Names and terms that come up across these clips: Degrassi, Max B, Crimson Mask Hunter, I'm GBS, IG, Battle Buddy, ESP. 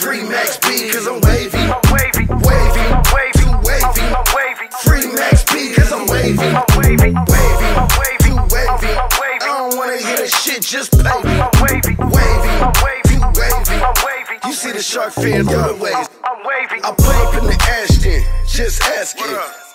Free Max B, cause I'm wavy. I'm wavy, wavy, I'm wavy, you wavy. I'm wavy. Free Max B, cause I'm wavy. I'm wavy, wavy, I'm wavy, you wavy. I don't wanna hear that shit, just pay me. I'm wavy, wavy, I'm wavy, you wavy. I'm wavy. You see the shark fin waves. I'm wavy. I pull up in the Ashton, just asking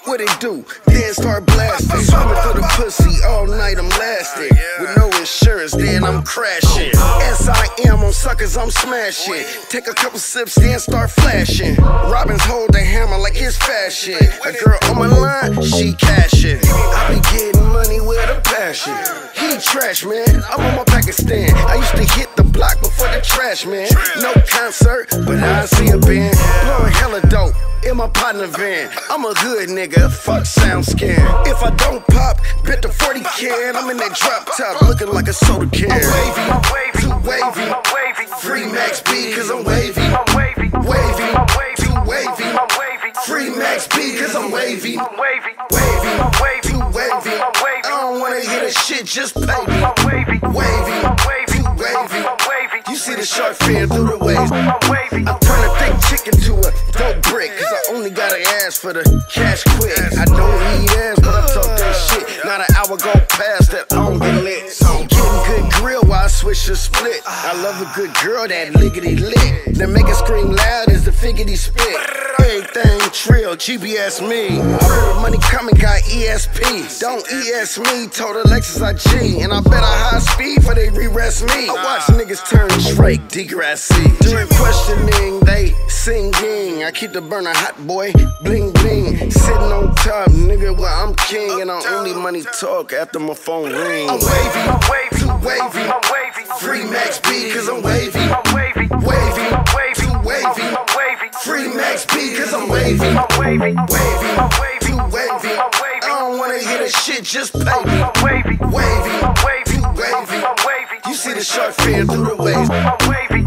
what it do, then start blasting. Swimming through the pussy all night, I'm lasting. With no insurance, then I'm crashing. S.I.M. on suckers, I'm smashing. Take a couple sips, then start flashing. Robins hold the hammer like it's fashion. A girl on my line, she cashing. I be getting money with a passion. He trash, man, I'm on my Pakistan. I used to hit the block before the trash, man. No concert, but I see a band. Blowing hella dope in my partner van. I'm a hood nigga, fuck sound scan. If I don't pop, bet the 40 can. I'm in that drop top, looking like a soda can. I'm wavy, I'm wavy, too wavy. I'm wavy. Free Max B, cause I'm wavy. I'm wavy, wavy, I'm wavy, too wavy. I'm wavy. Free Max B, cause I'm wavy. I'm wavy, wavy, I'm wavy, too wavy. I'm wavy. I don't wanna hear that shit, just pay me. I'm wavy, wavy, I'm wavy, wavy, I'm wavy. You see the shark fin through the waves. I'm wavy. I turn a thick chicken to a dope brick. Only gotta ask for the cash quick. I don't need ass, but I talk that shit. Not an hour go past that I don't get lit. I'm getting good grill while I switch to split. I love a good girl that lickety lick. Then make it scream loud as the figgity spit. Everything trill, GBS me. I heard money coming, got ESP. Don't ES me, told Alexis IG. And I bet I high speed for they re-rest me. I watch niggas turn Drake, Degrassi. During questioning, they singing. I keep the burner hot, boy, bling bling. Sitting on top, nigga, well, I'm king. And I only money talk after my phone ring. I'm wavy, I'm wavy, too wavy. I'm wavy. Free Max B, cause I'm wavy. I'm wavy, wavy, I'm wavy, too wavy. I'm wavy. Free Max B, cause I'm wavy. I'm wavy, wavy, I'm wavy, too wavy. I don't wanna hear that shit, just pay me. I'm wavy, wavy, I'm wavy, wavy, I'm wavy. You see the shark fin through the waves. I'm wavy.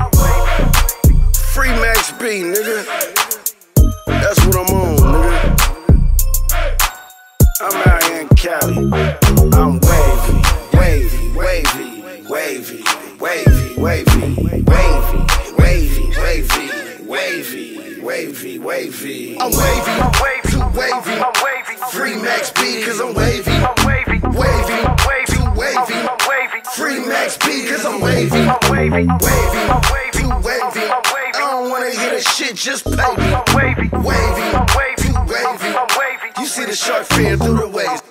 Free Max B, nigga. That's what I'm on, nigga. I'm out here in Cali. I'm wavy, wavy, wavy, wavy, wavy, wavy, wavy, wavy, wavy, wavy, wavy. I'm wavy, I'm wavy, too wavy. I'm wavy. Free Max B, cause I'm wavy. I'm wavy, wavy, I'm wavy, too wavy. I'm wavy. Free Max B, cause I'm wavy. I'm wavy, wavy, I'm wavy, too wavy. I don't wanna hear that shit, just pay me. Wavy, wavy, I'm wavy, wavy, I'm wavy. You see the shark fin through the waves.